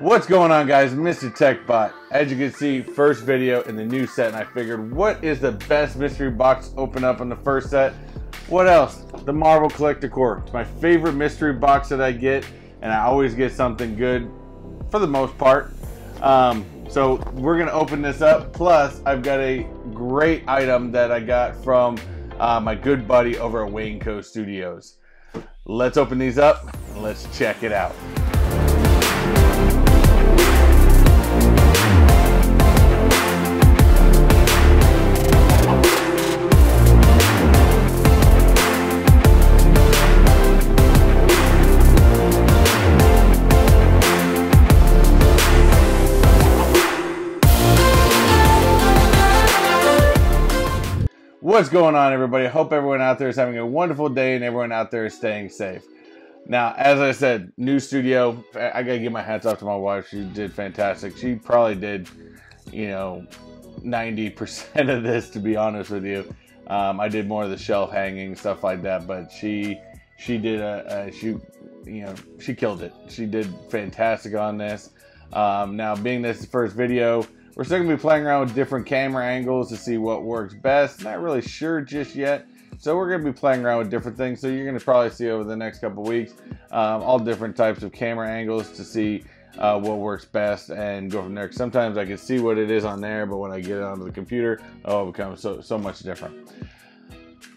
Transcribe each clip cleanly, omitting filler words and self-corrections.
What's going on, guys? Mr. TechBot. As you can see, first video in the new set, and I figured, what is the best mystery box to open up on the first set? What else? The Marvel Collector Corps. It's my favorite mystery box that I get, and I always get something good, for the most part. So we're gonna open this up. Plus, I've got a great item that I got from my good buddy over at Waynecoe Studios. Let's open these up and let's check it out. What's going on, everybody? I hope everyone out there is having a wonderful day and everyone out there is staying safe. Now, as I said, new studio. I gotta give my hats off to my wife. She did fantastic. She probably did, you know, 90% of this, to be honest with you. I did more of the shelf hanging, stuff like that, but she did she killed it. She did fantastic on this. Now, being this is the first video, we're still gonna be playing around with different camera angles to see what works best. Not really sure just yet. So we're gonna be playing around with different things. So you're gonna probably see over the next couple weeks, all different types of camera angles to see what works best and go from there. Sometimes I can see what it is on there, but when I get it onto the computer, oh, it becomes so much different.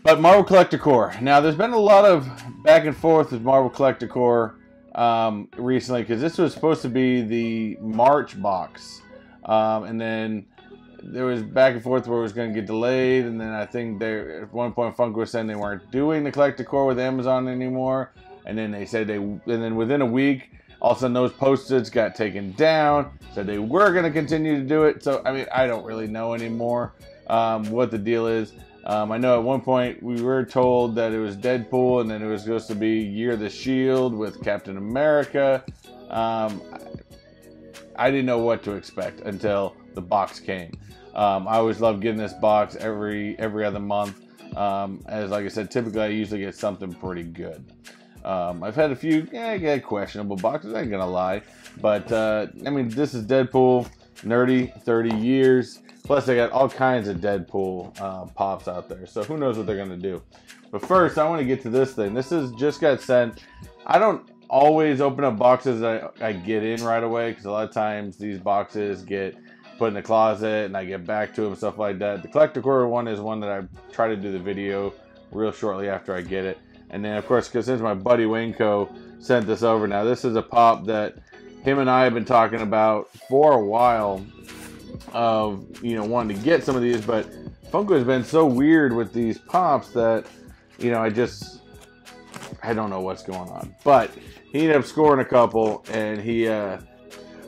But Marvel Collector Corps. Now, there's been a lot of back and forth with Marvel Collector Corps recently, because this was supposed to be the March box. And then there was back and forth where it was going to get delayed, and then I think at one point Funko was saying they weren't doing the Collector Corps with Amazon anymore, and then they said and then within a week, all of a sudden those postage got taken down, so they were going to continue to do it. So I mean, I don't really know anymore what the deal is. I know at one point we were told that it was Deadpool, and then it was supposed to be Year of the Shield with Captain America. I didn't know what to expect until the box came. I always love getting this box every other month. As like I said, typically I usually get something pretty good. I've had a few questionable boxes, I ain't gonna lie. But I mean, this is Deadpool, nerdy, 30 years. Plus they got all kinds of Deadpool pops out there. So who knows what they're gonna do. But first, I wanna get to this thing. This is just got sent. I don't always open up boxes that I get in right away, because a lot of times these boxes get put in the closet and I get back to them, stuff like that. The Collector Corps one is one that I try to do the video real shortly after I get it. And then of course, because since my buddy Waynecoe sent this over, now this is a pop that him and I have been talking about for a while, of, you know, wanting to get some of these, but Funko has been so weird with these pops that, you know, I don't know what's going on. But he ended up scoring a couple, and he, of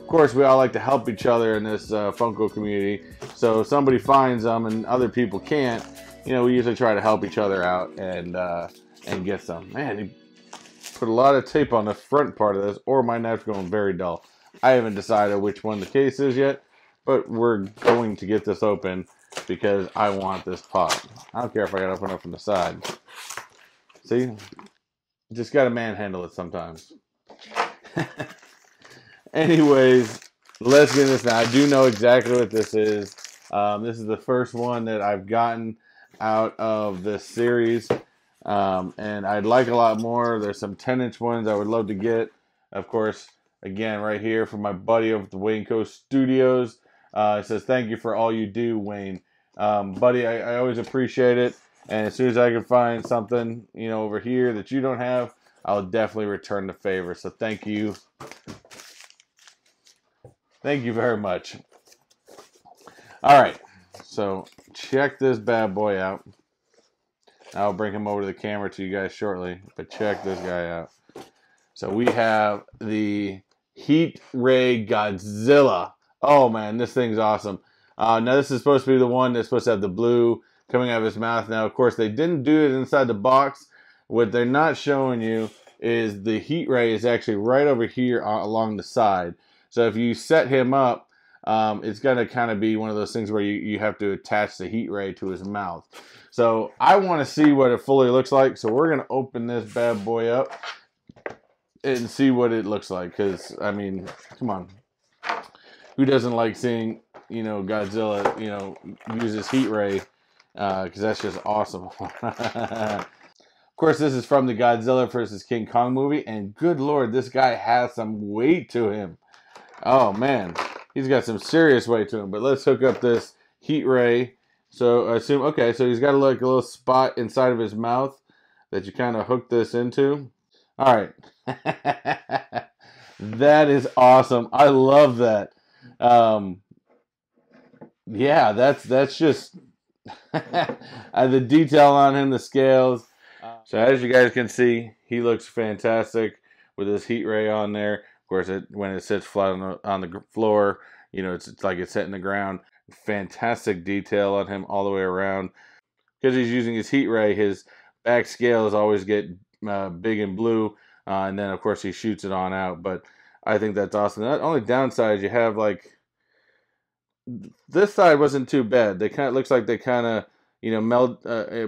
course, we all like to help each other in this Funko community. So if somebody finds them and other people can't, you know, we usually try to help each other out and get some. Man, he put a lot of tape on the front part of this, or my knife's going very dull. I haven't decided which one the case is yet, but we're going to get this open because I want this pop. I don't care if I gotta open it from the side. See? Just gotta manhandle it sometimes. Anyways, let's get this now. I do know exactly what this is. This is the first one that I've gotten out of this series. And I'd like a lot more. There's some 10-inch ones I would love to get. Of course, again, right here from my buddy over at the Waynecoe Studios. It says, thank you for all you do, Wayne. Buddy, I always appreciate it. And as soon as I can find something, you know, over here that you don't have, I'll definitely return the favor. So thank you. Thank you very much. All right. So check this bad boy out. I'll bring him over to the camera to you guys shortly. But check this guy out. So we have the Heat Ray Godzilla. Oh, man, this thing's awesome. Now, this is supposed to be the one that's supposed to have the blue coming out of his mouth. Now, of course, they didn't do it inside the box. What they're not showing you is the heat ray is actually right over here along the side. So if you set him up, it's going to kind of be one of those things where you have to attach the heat ray to his mouth. So I want to see what it fully looks like. So we're going to open this bad boy up. and see what it looks like. Because, I mean, come on. Who doesn't like seeing, you know, Godzilla, you know, use his heat ray? Because that's just awesome. Of course, this is from the Godzilla versus King Kong movie. And good Lord, this guy has some weight to him. Oh, man. He's got some serious weight to him. But let's hook up this heat ray. So I assume, okay, so he's got like a little spot inside of his mouth that you kind of hook this into. All right. That is awesome. I love that. Yeah, that's just the detail on him, the scales. So as you guys can see, he looks fantastic with his heat ray on there. Of course, when it sits flat on the floor, you know, it's like it's hitting the ground. Fantastic detail on him all the way around. Because he's using his heat ray, his back scales always get big and blue, and then of course he shoots it on out. But I think that's awesome. The only downside is you have like this side wasn't too bad. They kind of looks like they kind of, you know,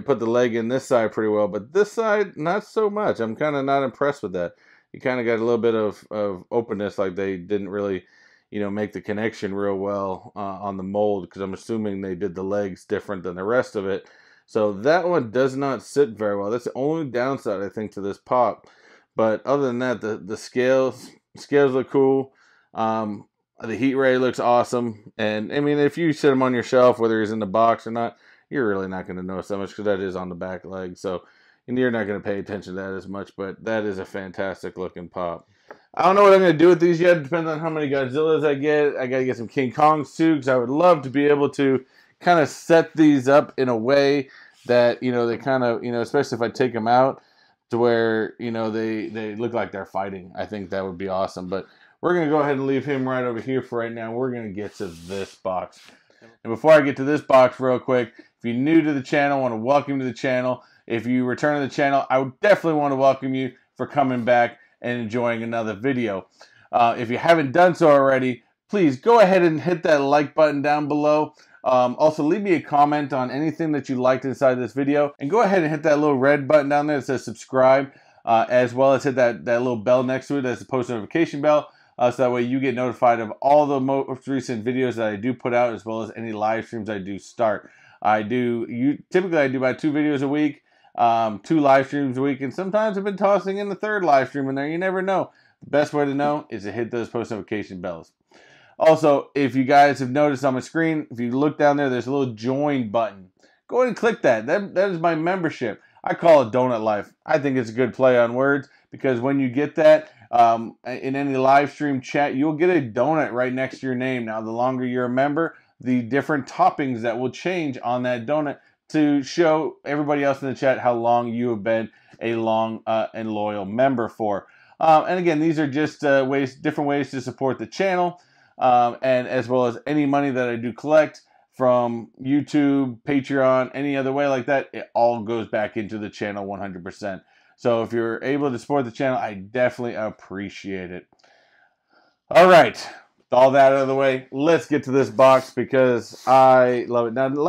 put the leg in this side pretty well, but this side not so much. I'm kind of not impressed with that. You kind of got a little bit of openness, like they didn't really, you know, make the connection real well on the mold, because I'm assuming they did the legs different than the rest of it. So that one does not sit very well. That's the only downside, I think, to this pop. But other than that, the scales look cool. The heat ray looks awesome. And, I mean, if you sit him on your shelf, whether he's in the box or not, you're really not going to notice that much, because that is on the back leg. So and you're not going to pay attention to that as much. But that is a fantastic-looking pop. I don't know what I'm going to do with these yet. It depends on how many Godzillas I get. I got to get some King Kongs, too, because I would love to be able to kind of set these up in a way that, you know, they kind of, you know, especially if I take them out to where, you know, they look like they're fighting. I think that would be awesome. But we're going to go ahead and leave him right over here for right now. We're going to get to this box. And before I get to this box real quick, if you're new to the channel, I want to welcome you to the channel. If you return to the channel, I would definitely want to welcome you for coming back and enjoying another video. If you haven't done so already, please go ahead and hit that like button down below. Also, leave me a comment on anything that you liked inside this video. And go ahead and hit that little red button down there that says subscribe, as well as hit that little bell next to it. That's the post notification bell. So that way you get notified of all the most recent videos that I do put out, as well as any live streams I do start. Typically I do about 2 videos a week, 2 live streams a week, and sometimes I've been tossing in the 3rd live stream in there. You never know. The best way to know is to hit those post notification bells. Also, if you guys have noticed on my screen, if you look down there, there's a little join button. Go ahead and click that. That is my membership. I call it Donut Life. I think it's a good play on words, because when you get that in any live stream chat, you'll get a donut right next to your name. Now, the longer you're a member, the different toppings that will change on that donut to show everybody else in the chat how long you have been a long and loyal member for. And again, these are just different ways to support the channel. And as well as any money that I do collect from YouTube, Patreon, any other way like that, it all goes back into the channel 100%. So if you're able to support the channel, I definitely appreciate it. All right, with all that out of the way, let's get to this box because I love it. Now, the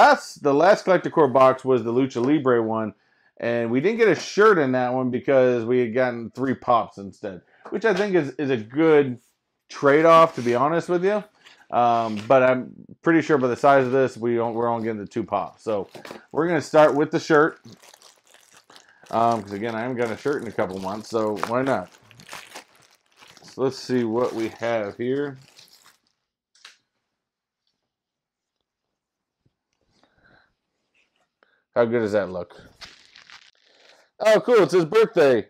last Collector Corps box was the Lucha Libre one, and we didn't get a shirt in that one because we had gotten 3 pops instead, which I think is a good trade-off, to be honest with you, but I'm pretty sure by the size of this we're only getting the 2 pops. So we're gonna start with the shirt, because again I haven't got a shirt in a couple months, so why not. So let's see what we have here. How good does that look? Oh cool, it's his birthday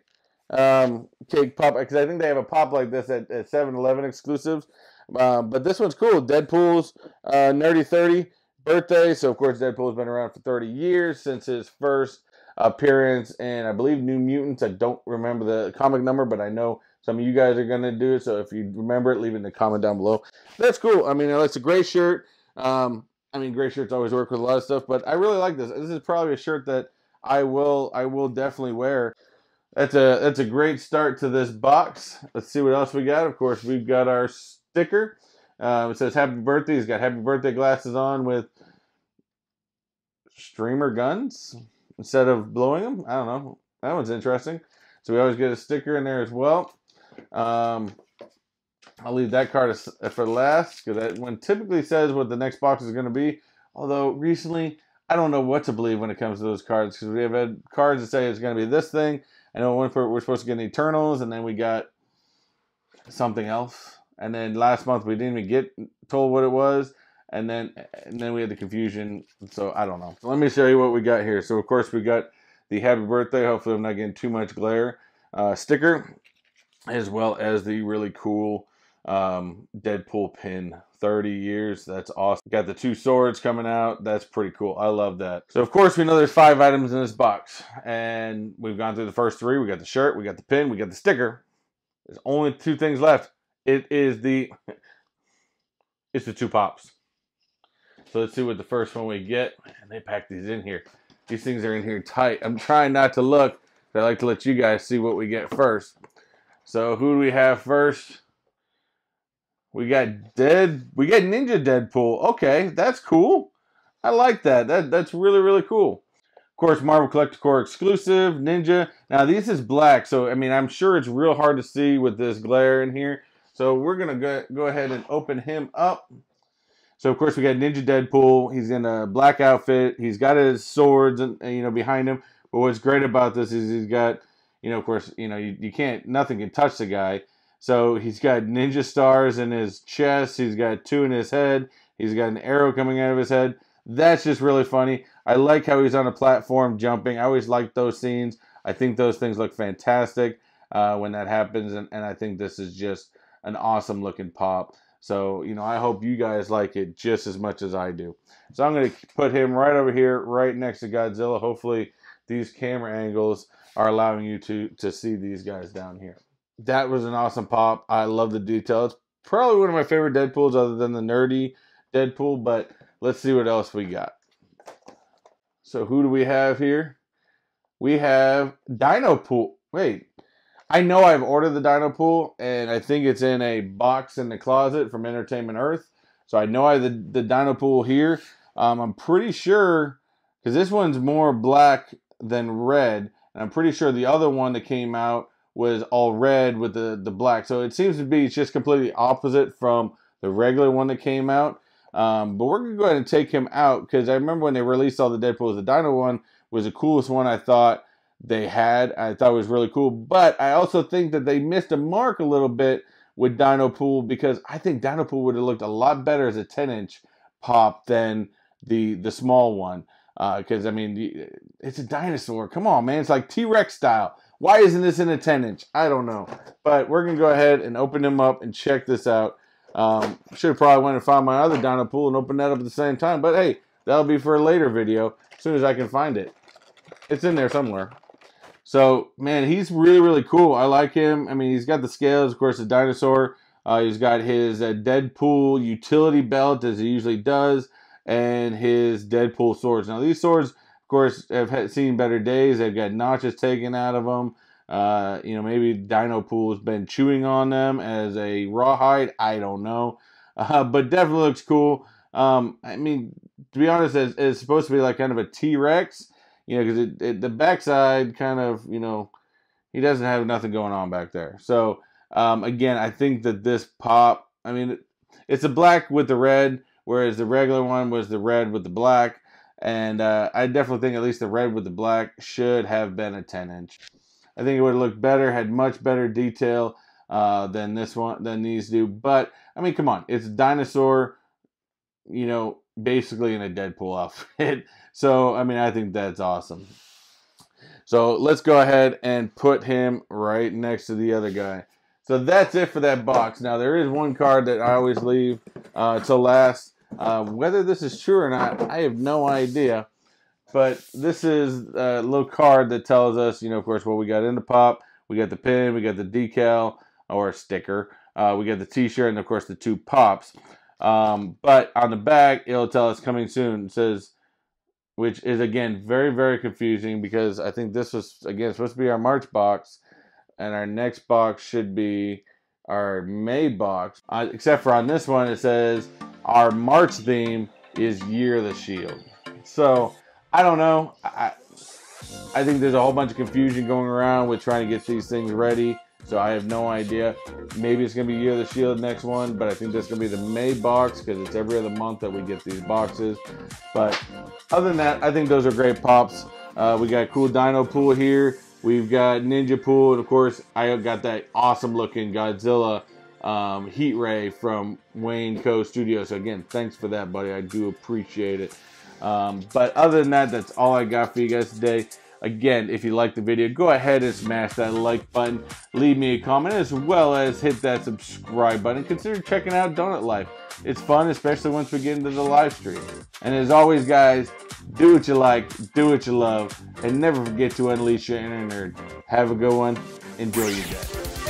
cake pop, because I think they have a pop like this at 7-Eleven exclusives, but this one's cool. Deadpool's nerdy 30 birthday. So of course Deadpool's been around for 30 years since his first appearance, and I believe New Mutants. I don't remember the comic number, but I know some of you guys are gonna do it, so if you remember it, leave it in the comment down below. That's cool. I mean, it's a gray shirt. I mean, gray shirts always work with a lot of stuff, but I really like this. This is probably a shirt that I will definitely wear. That's a great start to this box. Let's see what else we got. Of course, we've got our sticker. It says happy birthday. He's got happy birthday glasses on with streamer guns instead of blowing them. I don't know. That one's interesting. So we always get a sticker in there as well. I'll leave that card for last, because that one typically says what the next box is going to be. Although recently, I don't know what to believe when it comes to those cards, because we have had cards that say it's going to be this thing. I know one we're supposed to get an Eternals, and then we got something else. And then last month we didn't even get told what it was, and then we had the confusion. So I don't know. So let me show you what we got here. So of course we got the Happy Birthday. Hopefully I'm not getting too much glare sticker, as well as the really cool Deadpool pin. 30 years. That's awesome. Got the two swords coming out. That's pretty cool. I love that. So of course we know there's 5 items in this box, and we've gone through the first 3. We got the shirt, we got the pin, we got the sticker. There's only 2 things left. It is the 2 pops. So let's see what the first one we get. And they pack these in here. These things are in here tight. I'm trying not to look, but I like to let you guys see what we get first. So who do we have first? We got Ninja Deadpool. Okay, that's cool. I like that. That's really, really cool. Of course, Marvel Collector Corps exclusive, Ninja. Now, this is black, so, I mean, I'm sure it's real hard to see with this glare in here. So, we're going to go ahead and open him up. So, of course, we got Ninja Deadpool. He's in a black outfit. He's got his swords, and you know, behind him. But what's great about this is he's got, you know, of course, you know, you can't, nothing can touch the guy. So, he's got ninja stars in his chest. He's got 2 in his head. He's got an arrow coming out of his head. That's just really funny. I like how he's on a platform jumping. I always like those scenes. I think those things look fantastic when that happens. And I think this is just an awesome looking pop. So, you know, I hope you guys like it just as much as I do. So I'm going to put him right over here, right next to Godzilla. Hopefully these camera angles are allowing you to see these guys down here. That was an awesome pop. I love the detail. It's probably one of my favorite Deadpools other than the nerdy Deadpool, but let's see what else we got. So who do we have here? We have Dino Pool. Wait, I know I've ordered the Dino Pool, and I think it's in a box in the closet from Entertainment Earth. So I know I have the Dino Pool here. I'm pretty sure, because this one's more black than red, and I'm pretty sure the other one that came out was all red with the black. So it seems to be it's just completely opposite from the regular one that came out. But we're going to go ahead and take him out, because I remember when they released all the Deadpools, the Dino one was the coolest one I thought they had. I thought it was really cool, but I also think that they missed a mark a little bit with Dino Pool, because I think Dino Pool would have looked a lot better as a 10-inch pop than the small one. Because, I mean, it's a dinosaur. Come on, man. It's like T-Rex style. Why isn't this in a 10-inch? I don't know. But we're going to go ahead and open him up and check this out. Should have probably went and found my other Dino Pool and opened that up at the same time, but hey, that'll be for a later video as soon as I can find it. It's in there somewhere. So, man, he's really, really cool. I like him. I mean, he's got the scales, of course, the dinosaur. He's got his Deadpool utility belt, as he usually does, and his Deadpool swords. Now, these swords, of course, have seen better days. They've got notches taken out of them. You know, maybe Dino Pool has been chewing on them as a rawhide. I don't know, but definitely looks cool. I mean, to be honest, it's supposed to be like kind of a T-Rex, you know, because the backside kind of, you know, he doesn't have nothing going on back there. So again, I think that this pop, I mean, it's a black with the red, whereas the regular one was the red with the black, and I definitely think at least the red with the black should have been a 10-inch. I think it would have looked better, had much better detail than this one, than these do. But I mean, come on, it's a dinosaur, you know, basically in a Deadpool outfit. So I mean, I think that's awesome. So let's go ahead and put him right next to the other guy. So that's it for that box. Now there is one card that I always leave to last. Whether this is true or not, I have no idea. But this is a little card that tells us, you know, of course, what we got in the pop. We got the pin, we got the decal or sticker. We got the T-shirt, and of course, the 2 pops. But on the back, it'll tell us coming soon. It says, which is again very, very confusing, because I think this was again supposed to be our March box, and our next box should be our May box. Except for on this one, it says our March theme is Year of the Shield. So I don't know. I think there's a whole bunch of confusion going around with trying to get these things ready So I have no idea. Maybe it's going to be Year of the Shield next one, but I think that's going to be the May box because it's every other month that we get these boxes. But other than that, I think those are great pops. We got cool Dino Pool here. We've got Ninja Pool, and of course, I got that awesome looking Godzilla Heat Ray from Waynecoe Studios. So again, thanks for that, buddy. I do appreciate it. But other than that, that's all I got for you guys today. Again, if you like the video, go ahead and smash that like button, leave me a comment, as well as hit that subscribe button. Consider checking out Donut Life. It's fun, especially once we get into the live stream. And as always, guys, do what you like, do what you love, and never forget to unleash your inner nerd. Have a good one. Enjoy your day.